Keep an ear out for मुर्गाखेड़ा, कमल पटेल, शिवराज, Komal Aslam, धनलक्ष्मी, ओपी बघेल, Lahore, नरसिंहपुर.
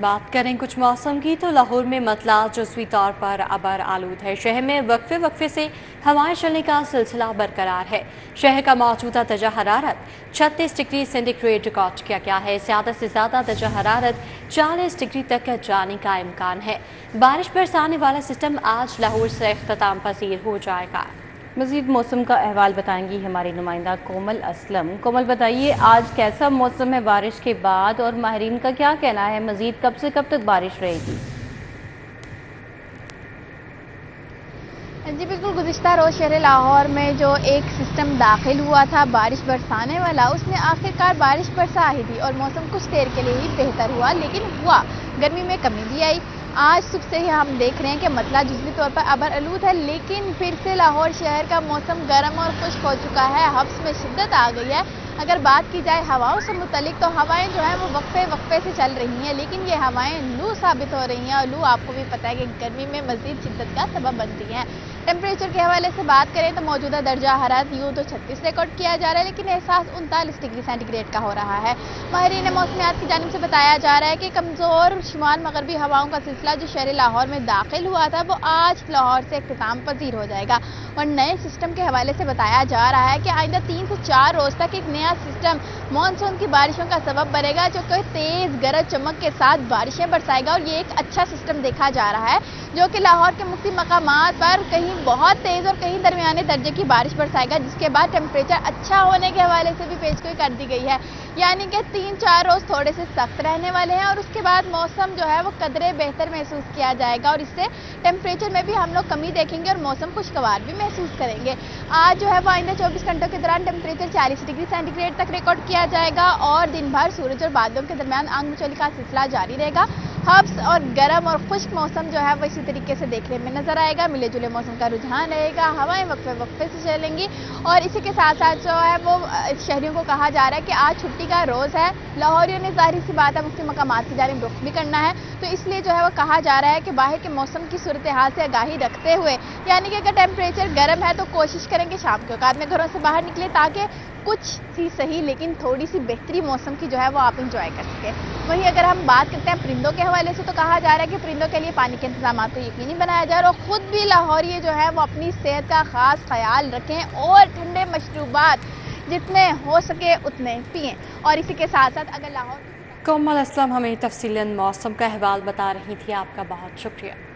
बात करें कुछ मौसम की तो लाहौर में मतला जस्वी तौर पर अबर आलूद है। शहर में वक्फे वक्फे से हवाएं चलने का सिलसिला बरकरार है। शहर का मौजूदा दर्जा हरारत 36 डिग्री सेंटीग्रेड रिकॉर्ड किया गया है। ज़्यादा से ज़्यादा दर्जा हरारत 40 डिग्री तक जाने का इम्कान है। बारिश बरसाने वाला सिस्टम आज लाहौर से अख्ताम पसीर हो जाएगा। मज़ीद मौसम का अहवाल बताएंगी हमारे नुमाइंदा कोमल असलम। कोमल, बताइए आज कैसा मौसम है बारिश के बाद, और माहरीन का क्या कहना है, मज़ीद कब से कब तक बारिश रहेगी? जी बिल्कुल, गुज़िश्ता रोज़ शहर लाहौर में जो एक सिस्टम दाखिल हुआ था बारिश बरसाने वाला, उसने आखिरकार बारिश बरसा ही दी और मौसम कुछ देर के लिए ही बेहतर हुआ, लेकिन हुआ गर्मी में कमी भी आई। आज सुबह से ही हम देख रहे हैं कि मतला जुज़वी तौर पर अबर आलूद है, लेकिन फिर से लाहौर शहर का मौसम गर्म और खुश्क हो चुका है। हफ्स में शिद्दत आ गई है। अगर बात की जाए हवाओं से मुतलिक, तो हवाएं जो हैं वो वक्फे वक्फे से चल रही हैं, लेकिन ये हवाएं लू साबित हो रही हैं और लू आपको भी पता है कि गर्मी में मज़ीद शिद्दत का सबब बनती हैं। टेम्परेचर के हवाले से बात करें तो मौजूदा दर्जा हरारत यूँ तो 36 रिकॉर्ड किया जा रहा है, लेकिन एहसास 39 डिग्री सेंटीग्रेड का हो रहा है। माहरीन मौसमियात की जानिब से बताया जा रहा है कि कमज़ोर शुमाल मगरबी हवाओं का सिलसिला जो शहर लाहौर में दाखिल हुआ था वो आज लाहौर से इख्तिताम पजीर हो जाएगा। और नए सिस्टम के हवाले से बताया जा रहा है कि आइंदा 3 से 4 रोज़ तक एक नया सिस्टम मानसून की बारिशों का सबब बनेगा, जो कि तेज़ गरज चमक के साथ बारिशें बरसाएगा। और ये एक अच्छा सिस्टम देखा जा रहा है जो कि लाहौर के मुख्तलिफ मकामात पर कहीं बहुत तेज़ और कहीं दरमियाने दर्जे की बारिश बरसाएगा, जिसके बाद टेम्परेचर अच्छा होने के हवाले से भी पेशगोई कर दी गई है। यानी कि 3-4 रोज़ थोड़े से सख्त रहने वाले हैं और उसके बाद मौसम जो है वो कदरे बेहतर महसूस किया जाएगा और इससे टेम्परेचर में भी हम लोग कमी देखेंगे और मौसम खुशगवार भी महसूस करेंगे। आज जो है वो आइंदा 24 घंटों के दौरान टेम्परेचर 40 डिग्री सेंटीग्रेड तक रिकॉर्ड किया जाएगा और दिन भर सूरज और बादलों के दरमियान आंग मचोली का सिलसिला जारी रहेगा। हब्स और गर्म और खुश्क मौसम जो है वो इसी तरीके से देखने में नजर आएगा। मिले जुले मौसम का रुझान रहेगा, हवाएं वक्फे वक्फे से चलेंगी। और इसी के साथ साथ जो है वो शहरियों को कहा जा रहा है कि आज छुट्टी का रोज़ है। लाहौरियों ने जाहिर सी बात है मुख्य मकामात की जानिब रुख भी करना है, तो इसलिए जो है वो कहा जा रहा है कि बाहर के मौसम की सूरत हाल से आगाही रखते हुए, यानी कि अगर टेम्परेचर गर्म है तो कोशिश करेंगे शाम के औकात में घरों से बाहर निकले, ताकि कुछ सी सही लेकिन थोड़ी सी बेहतरी मौसम की जो है वो आप इंजॉय कर सकें। वहीं अगर हम बात करते हैं परिंदों के हवाले से, तो कहा जा रहा है कि परिंदों के लिए पानी के इंतजाम को यकीनी बनाया जाए और ख़ुद भी लाहौरिये जो है वो अपनी सेहत का ख़ास ख्याल रखें और ठंडे मशरूबात जितने हो सके उतने पिएँ। और इसी के साथ साथ अगर लाहौर कोमल असलम हमें तफसीलन मौसम का अहवाल बता रही थी, आपका बहुत शुक्रिया।